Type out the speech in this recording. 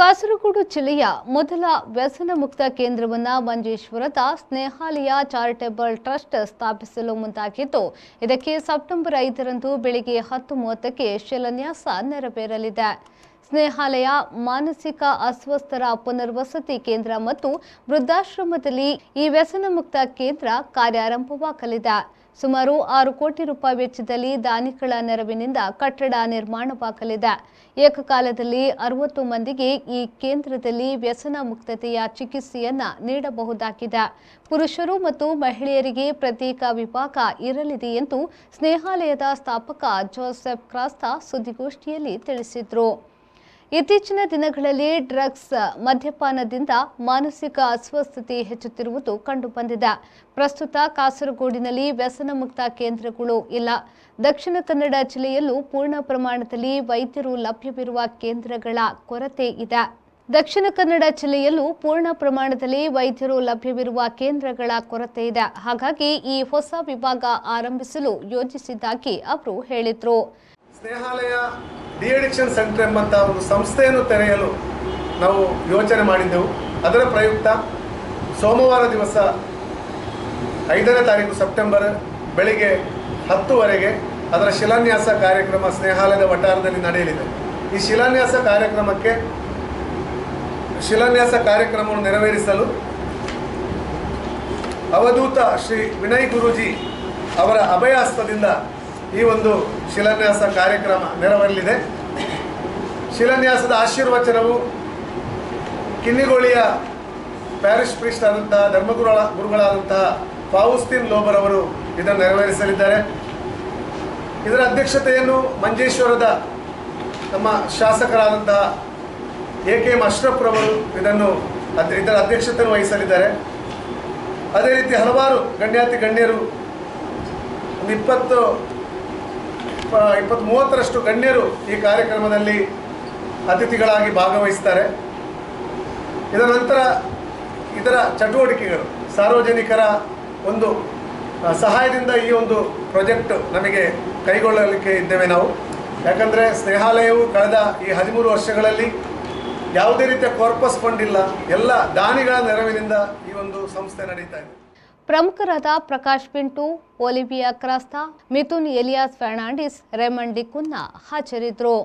ಕಾಸರಗೋಡು ಜಿಲ್ಲೆಯ ಮೊದಲ ವ್ಯಸನ ಮುಕ್ತ ಕೇಂದ್ರವನ್ನು ಮಂಜೇಶ್ವರದ ಸ್ನೇಹಾಲಯ ಚಾರಿಟೇಬಲ್ ಟ್ರಸ್ಟ್ ಸ್ಥಾಪಿಸಲು ಮುಂದಾಗಿದ್ದು, ಇದಕ್ಕೆ ಸೆಪ್ಟೆಂಬರ್ 5ರಂದು ಬೆಳಗ್ಗೆ 10:30ಕ್ಕೆ ಶಿಲಾನ್ಯಾಸ ನೆರವೇರಲಿದೆ. ಸ್ನೇಹಾಲಯ ಮಾನಸಿಕ ಅಸ್ವಸ್ಥರ ಪುನರ್ವಸತಿ ಕೇಂದ್ರ ಮತ್ತು ವೃದ್ಧಾಶ್ರಮದಲ್ಲಿ ಈ ವ್ಯಸನ ಮುಕ್ತ ಕೇಂದ್ರ ಕಾರ್ಯಾರಂಭವಾಗಲಿದೆ. ಸುಮಾರು 6 ಕೋಟಿ ರೂಪಾಯಿ ವೆಚ್ಚದಲ್ಲಿ ದಾನಿಗಳ ನೆರವಿನಿಂದ ಕಟ್ಟಡ ನಿರ್ಮಾಣವಾಗಲಿದೆ. ಏಕಕಾಲದಲ್ಲಿ 60 ಮಂದಿಗೆ ಈ ಕೇಂದ್ರದಲ್ಲಿ ವ್ಯಸನ ಮುಕ್ತತೆಯ ಚಿಕಿತ್ಸೆಯನ್ನು ನೀಡಬಹುದಾಗಿದೆ. ಪುರುಷರು ಮತ್ತು ಮಹಿಳೆಯರಿಗೆ ಪ್ರತ್ಯೇಕ ವಿಭಾಗ ಇರಲಿದೆ ಎಂದು ಸ್ನೇಹಾಲಯದ ಸ್ಥಾಪಕ ಜೋಸೆಫ್ ಕ್ರಾಸ್ತಾ ಸುದ್ದಿಗೋಷ್ಠಿಯಲ್ಲಿ ತಿಳಿಸಿದರು. ಇತ್ತೀಚಿನ ದಿನಗಳಲ್ಲಿ ಡ್ರಗ್ಸ್ ಮದ್ಯಪಾನದಿಂದ ಮಾನಸಿಕ ಅಸ್ವಸ್ಥತೆ ಹೆಚ್ಚುತ್ತಿರುವುದು ಕಂಡುಬಂದಿದೆ. ಪ್ರಸ್ತುತ ಕಾಸರಗೋಡಿನಲ್ಲಿ ವ್ಯಸನ ಮುಕ್ತ ಕೇಂದ್ರಗಳು ಇಲ್ಲ. ದಕ್ಷಿಣ ಕನ್ನಡ ಜಿಲ್ಲೆಯಲ್ಲೂ ಪೂರ್ಣ ಪ್ರಮಾಣದಲ್ಲಿ ವೈದ್ಯರು ಲಭ್ಯವಿರುವ ಕೇಂದ್ರಗಳ ಕೊರತೆ ಇದೆ. ಹಾಗಾಗಿ ಈ ಹೊಸ ವಿಭಾಗ ಆರಂಭಿಸಲು ಯೋಜಿಸಿದ್ದಾಗಿ ಅವರು ಹೇಳಿದರು. ಸ್ನೇಹಾಲಯ ಡಿಅಡಿಕ್ಷನ್ ಸೆಂಟರ್ ಎಂಬಂಥ ಒಂದು ಸಂಸ್ಥೆಯನ್ನು ತೆರೆಯಲು ನಾವು ಯೋಚನೆ ಮಾಡಿದ್ದೆವು. ಅದರ ಪ್ರಯುಕ್ತ ಸೋಮವಾರ ದಿವಸ 5ನೇ ತಾರೀಕು ಸೆಪ್ಟೆಂಬರ್ ಬೆಳಿಗ್ಗೆ 10 ಗಂಟೆವರೆಗೆ ಅದರ ಶಿಲಾನ್ಯಾಸ ಕಾರ್ಯಕ್ರಮ ಸ್ನೇಹಾಲಯದ ವಠಾರದಲ್ಲಿ ನಡೆಯಲಿದೆ. ಈ ಶಿಲಾನ್ಯಾಸ ಕಾರ್ಯಕ್ರಮವನ್ನು ನೆರವೇರಿಸಲು ಅವಧೂತ ಶ್ರೀ ವಿನಯ್ ಗುರುಜಿ ಅವರ ಅಭಯಹಸ್ತದಿಂದ ಈ ಒಂದು ಶಿಲಾನ್ಯಾಸ ಕಾರ್ಯಕ್ರಮ ನೆರವೇರಲಿದೆ. ಶಿಲಾನ್ಯಾಸದ ಆಶೀರ್ವಚನವು ಕಿನ್ನಿಗೋಳಿಯ ಪ್ಯಾರಿಶ್ ಪ್ರೀಸ್ಟ್ ಆದಂತಹ ಧರ್ಮಗುರುಗಳಾದಂತಹ ಫಾವುಸ್ತಿನ್ ಲೋಬರಾವರು ಇದನ್ನು ನೆರವೇರಿಸಲಿದ್ದಾರೆ. ಇದರ ಅಧ್ಯಕ್ಷತೆಯನ್ನು ಮಂಜೇಶ್ವರದ ನಮ್ಮ ಶಾಸಕರಾದಂತಹ ಎಕೆಎಂ ಅಶ್ರಫ್ರವರು ಇದರ ಅಧ್ಯಕ್ಷತೆಯನ್ನು ವಹಿಸಲಿದ್ದಾರೆ. ಅದೇ ರೀತಿ ಹಲವಾರು ಗಣ್ಯರು, 20-30ರಷ್ಟು ಗಣ್ಯರು ಈ ಕಾರ್ಯಕ್ರಮದಲ್ಲಿ ಅತಿಥಿಗಳಾಗಿ ಭಾಗವಹಿಸ್ತಾರೆ. ಇದರ ನಂತರ ಇದರ ಚಟುವಟಿಕೆಗಳು ಸಾರ್ವಜನಿಕರ ಒಂದು ಸಹಾಯದಿಂದ ಈ ಒಂದು ಪ್ರಾಜೆಕ್ಟ್ ನಮಗೆ ಕೈಗೊಳ್ಳಲಿಕ್ಕೆ ಇದ್ದೇವೆ ನಾವು. ಯಾಕಂದರೆ ಸ್ನೇಹಾಲಯವು ಕಳೆದ ಈ 13 ವರ್ಷಗಳಲ್ಲಿ ಯಾವುದೇ ರೀತಿಯ ಕಾರ್ಪಸ್ ಫಂಡ್ ಇಲ್ಲ, ಎಲ್ಲ ದಾನಿಗಳ ನೆರವಿನಿಂದ ಈ ಒಂದು ಸಂಸ್ಥೆ ನಡೀತಾ ಇದೆ. ಪ್ರಮುಖರಾದ ಪ್ರಕಾಶ್ ಪಿಂಟೂ, ಒಲಿವಿಯಾ ಕ್ರಾಸ್ತಾ, ಮಿತುನ್ ಎಲಿಯಾಸ್ ಫರ್ನಾಂಡೀಜ್, ರೆಮಂಡಿಕುನ್ನ ಹಾಜರಿದ್ದರು.